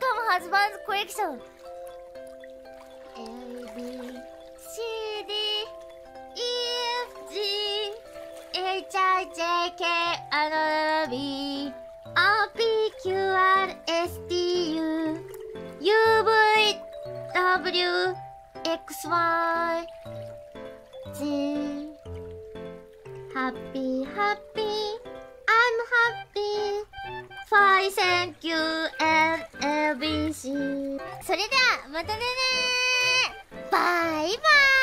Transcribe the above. Welcome, husband's collection. A B C D E F G H I J K L M N O P Q R S T U U V W X Y Z. Happy, happy. I'm happy. Fine, thank you and everything. それではまたねー。バイバイ。